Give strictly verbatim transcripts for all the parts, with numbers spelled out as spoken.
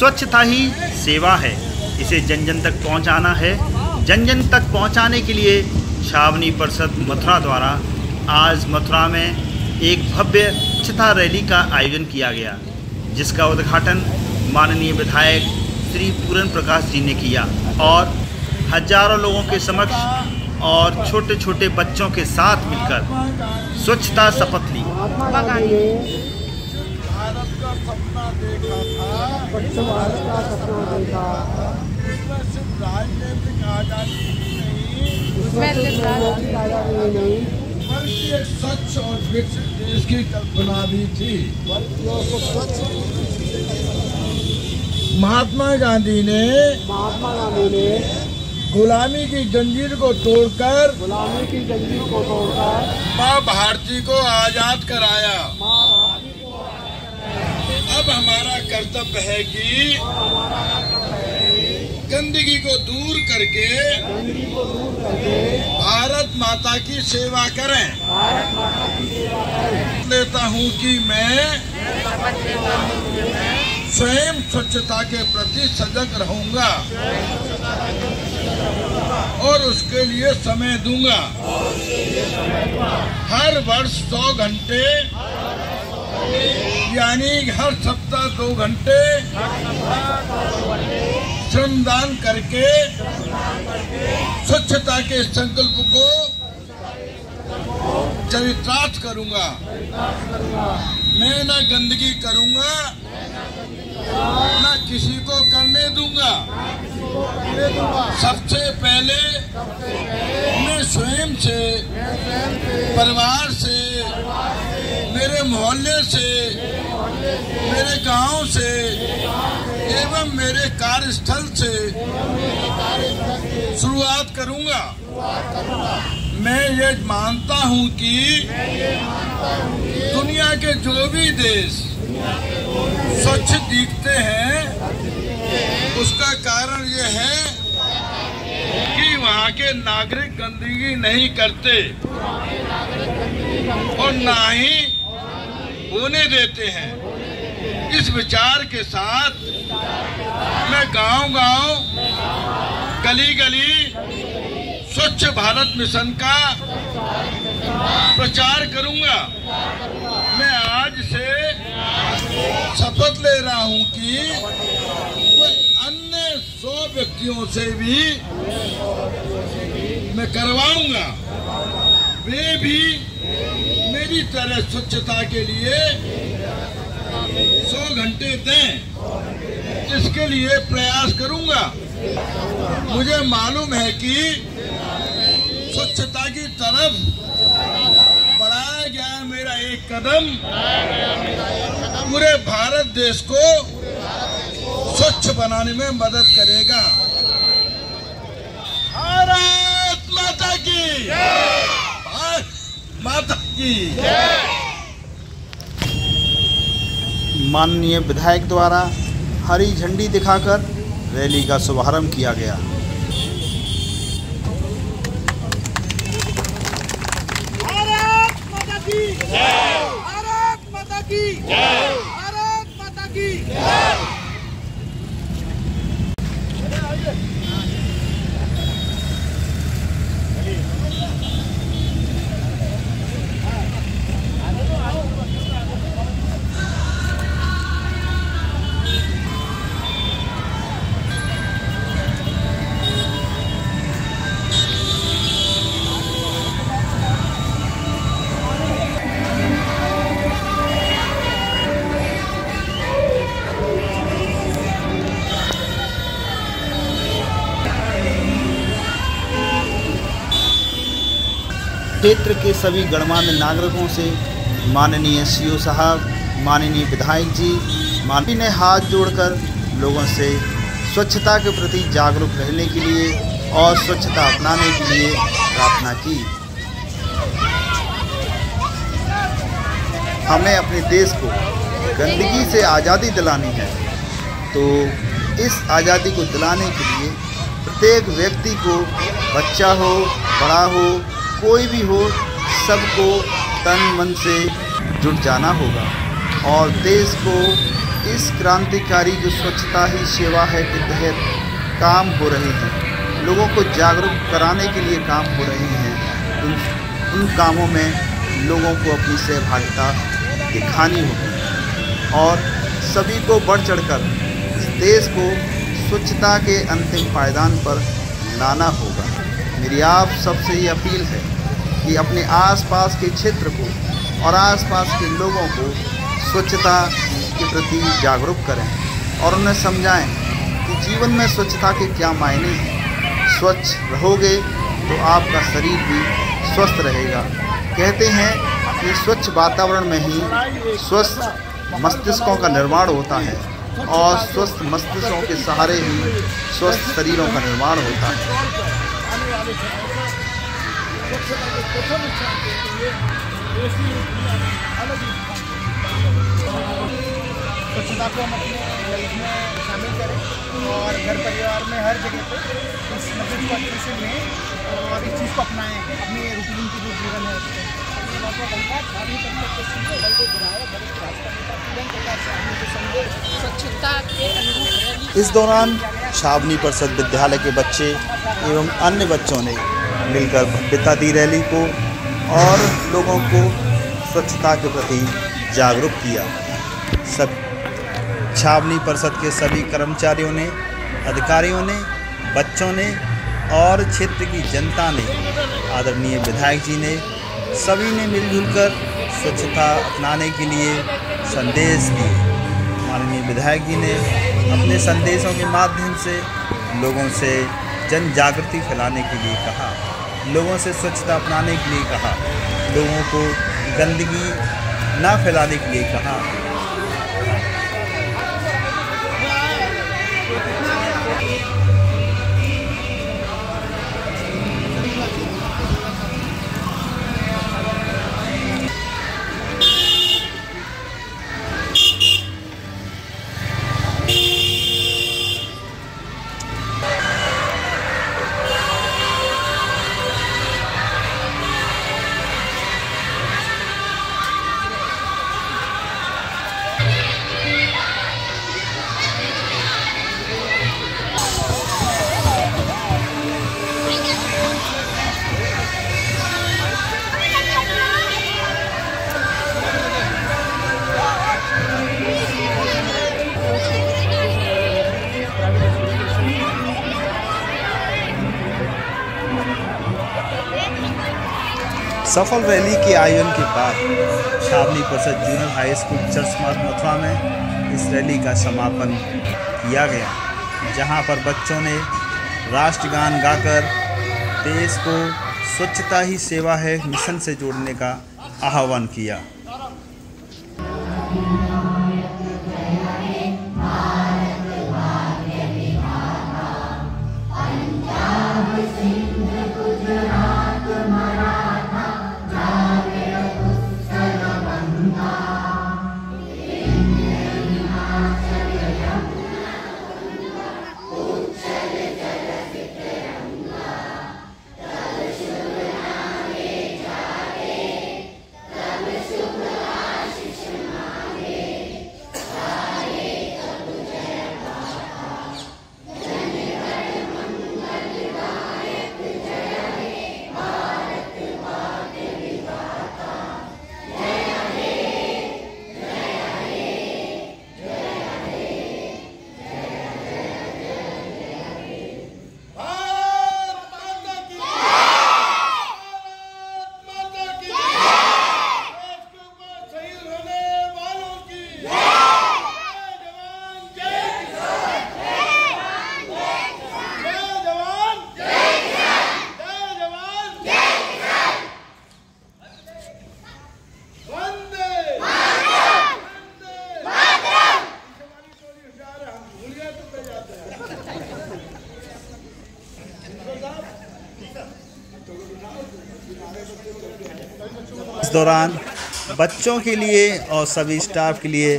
स्वच्छता ही सेवा है, इसे जन जन तक पहुंचाना है। जन जन तक पहुंचाने के लिए छावनी परिषद मथुरा द्वारा आज मथुरा में एक भव्य स्वच्छता रैली का आयोजन किया गया, जिसका उद्घाटन माननीय विधायक श्री पूरन प्रकाश जी ने किया और हजारों लोगों के समक्ष और छोटे छोटे बच्चों के साथ मिलकर स्वच्छता शपथ ली। भारत का सपना देखा था, स्वच्छ भारत का सपना देखा था, उसमें सिर्फ राजनीतिक आजादी नहीं, उसमें सिर्फ राजनीतिक आजादी नहीं बल्कि एक स्वच्छ और विकसित देश की कल्पना भी थी। महात्मा गांधी ने महात्मा गांधी ने गुलामी की जंजीर को तोड़कर गुलामी की जंजीर को तोड़कर माँ भारती को आजाद कराया। अब हमारा कर्तव्य है कि गंदगी को दूर करके भारत माता की सेवा करें। लेता हूं कि मैं स्वयं स्वच्छता के प्रति सजग रहूंगा और उसके लिए समय दूंगा। हर वर्ष सौ घंटे यानी हर सप्ताह दो घंटे श्रमदान करके स्वच्छता के संकल्प को चरितार्थ करूंगा। मैं ना गंदगी करूंगा, ना किसी को करने दूंगा। सबसे पहले मैं स्वयं से, परिवार से, मेरे मोहल्ले से, मेरे गांव से एवं मेरे कार्यस्थल से शुरुआत करूंगा। मैं ये मानता हूं कि दुनिया के जो भी देश स्वच्छ दिखते हैं उसका कारण यह है कि वहाँ के नागरिक गंदगी नहीं करते और ना ही होने देते हैं। इस विचार के साथ मैं गांव-गांव, गली-गली स्वच्छ भारत मिशन का प्रचार करूंगा। मैं आज से शपथ ले रहा हूं कि अन्य सौ व्यक्तियों से भी मैं करवाऊंगा, वे भी मेरी तरह स्वच्छता के लिए सौ घंटे दें, इसके लिए प्रयास करूंगा। मुझे मालूम है कि स्वच्छता की तरफ बढ़ाया गया मेरा एक कदम पूरे भारत देश को स्वच्छ बनाने में मदद करेगा। भारत माता की जय, भारत माता की जय। माननीय विधायक द्वारा हरी झंडी दिखाकर रैली का शुभारंभ किया गया। भारत माता की जय, भारत माता की जय। क्षेत्र के सभी गणमान्य नागरिकों से माननीय सीओ साहब, माननीय विधायक जी, माननीय ने हाथ जोड़कर लोगों से स्वच्छता के प्रति जागरूक रहने के लिए और स्वच्छता अपनाने के लिए प्रार्थना की। हमें अपने देश को गंदगी से आज़ादी दिलानी है, तो इस आज़ादी को दिलाने के लिए प्रत्येक व्यक्ति को, बच्चा हो, बड़ा हो, कोई भी हो, सबको तन मन से जुट जाना होगा और देश को इस क्रांतिकारी जो स्वच्छता ही सेवा है के तहत काम हो रहे हैं, लोगों को जागरूक कराने के लिए काम हो रहे हैं। उन, उन कामों में लोगों को अपनी सहभागिता दिखानी होगी और सभी को बढ़ चढ़कर इस देश को स्वच्छता के अंतिम पायदान पर लाना होगा। मेरी आप सबसे ये अपील है कि अपने आसपास के क्षेत्र को और आसपास के लोगों को स्वच्छता के प्रति जागरूक करें और उन्हें समझाएं कि जीवन में स्वच्छता के क्या मायने हैं। स्वच्छ रहोगे तो आपका शरीर भी स्वस्थ रहेगा। कहते हैं कि स्वच्छ वातावरण में ही स्वस्थ मस्तिष्कों का निर्माण होता है और स्वस्थ मस्तिष्कों के सहारे ही स्वस्थ शरीरों का निर्माण होता है। स्वच्छता को हम अपने लाइफ में शामिल करें और घर परिवार में हर जगह पे इस मतलब को अच्छे से लें और इस चीज़ को अपनाएं अपने रूटीन की जो जीवन है। इस दौरान छावनी परिषद विद्यालय के बच्चे एवं अन्य बच्चों ने मिलकर भव्यता दी रैली को और लोगों को स्वच्छता के प्रति जागरूक किया। सब छावनी परिषद के सभी कर्मचारियों ने, अधिकारियों ने, बच्चों ने और क्षेत्र की जनता ने, आदरणीय विधायक जी ने, सभी ने मिलजुल कर स्वच्छता अपनाने के लिए संदेश दिए। माननीय विधायक जी ने अपने संदेशों के माध्यम से लोगों से जन जागृति फैलाने के लिए कहा, लोगों से स्वच्छता अपनाने के लिए कहा, लोगों को गंदगी ना फैलाने के लिए कहा। सफल रैली के आयोजन के बाद छावनी परिषद जूनियर हाई स्कूल मथुरा में इस रैली का समापन किया गया, जहां पर बच्चों ने राष्ट्रगान गाकर देश को स्वच्छता ही सेवा है मिशन से जोड़ने का आह्वान किया। इस दौरान बच्चों के लिए और सभी स्टाफ के लिए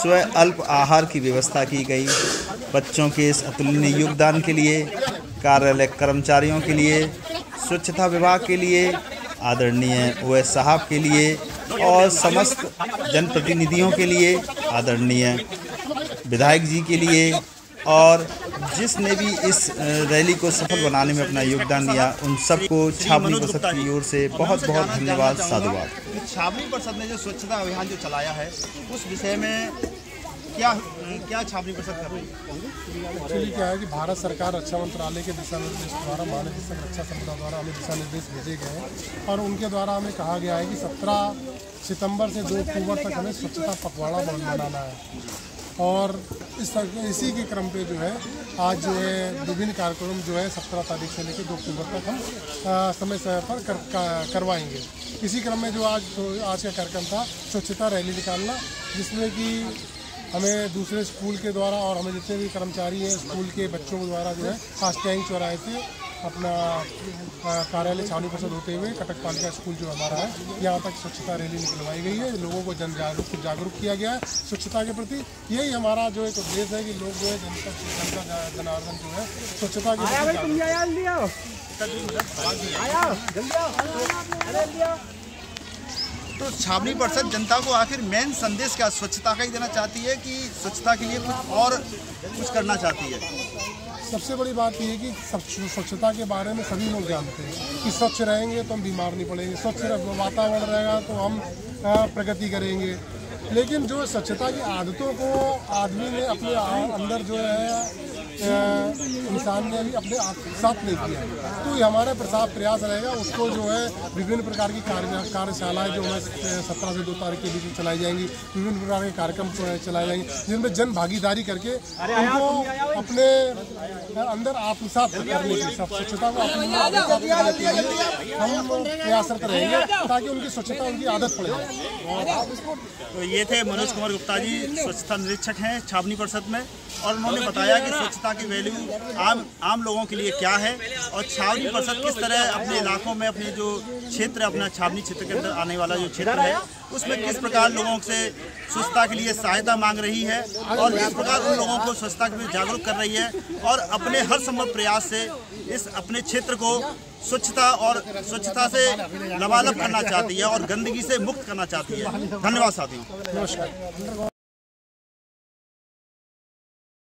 स्वयं अल्प आहार की व्यवस्था की गई। बच्चों के इस अतुलनीय योगदान के लिए कार्यालय कर्मचारियों के लिए, स्वच्छता विभाग के लिए, आदरणीय ओएस साहब के लिए और समस्त जनप्रतिनिधियों के लिए, आदरणीय विधायक जी के लिए और जिसने भी इस रैली को सफल बनाने में अपना योगदान दिया उन सबको छावनी परिषद की ओर से बहुत बहुत धन्यवाद साधुवाद। छावनी परिषद ने जो स्वच्छता अभियान जो चलाया है उस विषय में क्या क्या छावनी परिषद कर रही है? एक्चुअली क्या है कि भारत सरकार रक्षा मंत्रालय के दिशा निर्देश द्वारा महानिदेशक रक्षा संस्था द्वारा हमें दिशा निर्देश भेजे गए हैं और उनके द्वारा हमें कहा गया है कि सत्रह सितम्बर से दो अक्टूबर तक हमें स्वच्छता पखवाड़ा मनाना है और इस इसी के क्रम पे जो है आज जो है विभिन्न कार्यक्रम जो है सत्रह तारीख से लेकर दो अक्टूबर तक हम आ, समय समय पर कर, करवाएंगे। इसी क्रम में जो आज तो आज का कार्यक्रम था स्वच्छता रैली निकालना, जिसमें कि हमें दूसरे स्कूल के द्वारा और हमें जितने भी कर्मचारी हैं स्कूल के बच्चों के द्वारा जो है फास्टैग चौराहे से अपना कार्यालय छावनी परिषद होते हुए कटक पालिका स्कूल जो हमारा है यहाँ तक स्वच्छता रैली निकलवाई गई है। लोगों को जन जागरूक जागरूक किया गया है स्वच्छता के प्रति। यही हमारा जो एक उद्देश्य है कि लोग जो है जनता जनता जनार्दन जो है स्वच्छता के प्रति। तो छावनी परिषद जनता को आखिर मेन संदेश क्या स्वच्छता का ही देना चाहती है कि स्वच्छता के लिए कुछ और कुछ करना चाहती है? सबसे बड़ी बात यह है कि स्वच्छता के बारे में सभी लोग जानते हैं कि स्वच्छ रहेंगे तो हम बीमार नहीं पड़ेंगे, स्वच्छ वातावरण रहेगा तो हम प्रगति करेंगे, लेकिन जो स्वच्छता की आदतों को आदमी ने अपने अंदर जो है इंसान ने भी अपने साथ ले लिया तो ये हमारा प्रसाद प्रयास रहेगा उसको जो है विभिन्न प्रकार की कार्य कार्यशालाएँ जो है सत्रह से दो तारीख के बीच में चलाई जाएंगी, विभिन्न प्रकार के कार्यक्रम चलाए जाएंगे जिनमें जन भागीदारी करके उनको अपने अंदर आत्मसात करने की स्वच्छता को हम प्रयासरत रहेंगे ताकि उनकी स्वच्छता उनकी आदत पड़ जाए। ये थे मनोज कुमार गुप्ता जी, स्वच्छता निरीक्षक हैं छावनी परिषद में, और उन्होंने बताया कि स्वच्छता की वैल्यू आम आम लोगों के लिए क्या है और छावनी परिषद किस तरह अपने इलाकों में अपने जो क्षेत्र अपना छावनी क्षेत्र के अंदर आने वाला जो क्षेत्र है उसमें किस प्रकार लोगों से स्वच्छता के लिए सहायता मांग रही है और किस प्रकार उन लोगों को स्वच्छता के लिए जागरूक कर रही है और अपने हर संभव प्रयास से इस अपने क्षेत्र को स्वच्छता और स्वच्छता से लबालब करना चाहती है और गंदगी से मुक्त करना चाहती है। धन्यवाद साथियों, नमस्कार।